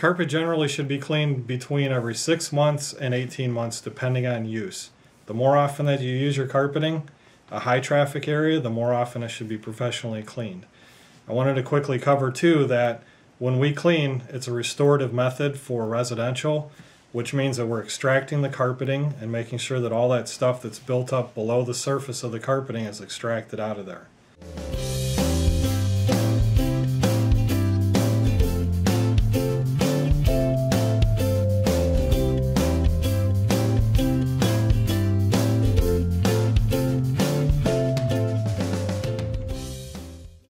Carpet generally should be cleaned between every 6 months and 18 months depending on use. The more often that you use your carpeting, a high traffic area, the more often it should be professionally cleaned. I wanted to quickly cover too that when we clean, it's a restorative method for residential, which means that we're extracting the carpeting and making sure that all that stuff that's built up below the surface of the carpeting is extracted out of there.